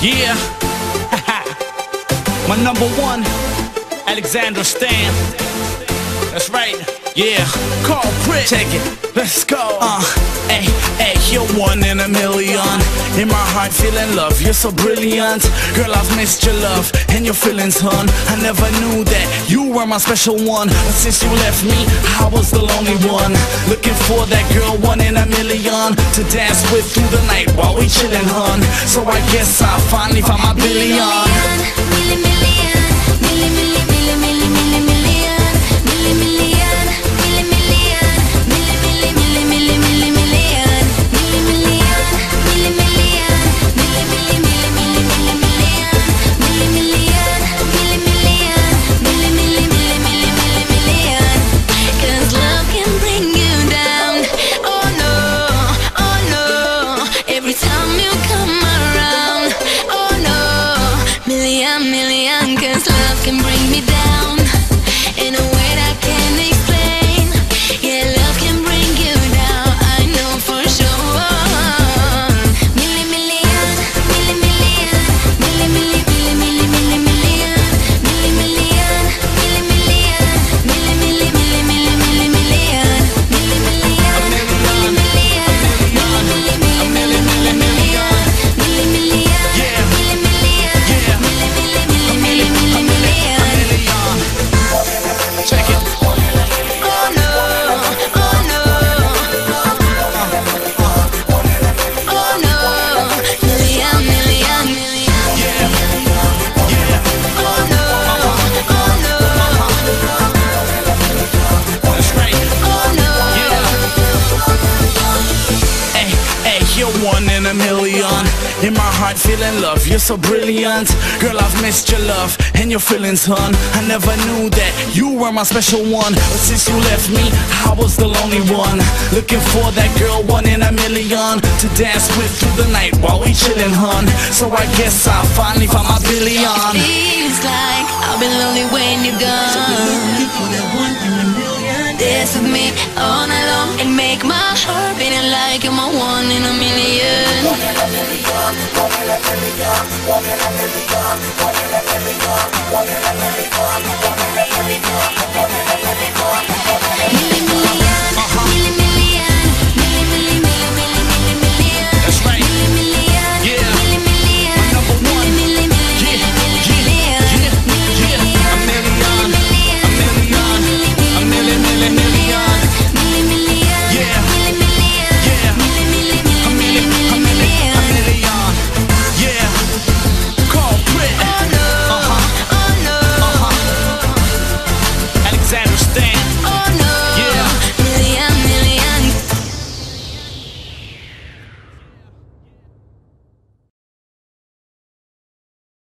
Yeah, my number one, Alexandra Stan. That's right, yeah. Carlprit, check it, let's go. Hey, you're one in a million. In my heart, feeling love, you're so brilliant. Girl, I've missed your love and your feelings, hun. I never knew that you were my special one. But since you left me, I was the lonely one, looking for that girl, one in a million, to dance with through the night while we chillin', hun. So I guess I finally found my billion. Cause love can bring me down in a way that I can't explain. Yeah, love can bring you down, I know for sure. You're one in a million. In my heart, feeling love, you're so brilliant. Girl, I've missed your love and your feelings, hun. I never knew that you were my special one, but since you left me, I was the lonely one, looking for that girl, one in a million, to dance with through the night while we chillin', hun. So I guess I finally found my billion. It feels like I've been lonely when you're gone, so we're looking for that one in a million. Dance with me all night long and make my heart beating like I'm a one in a million.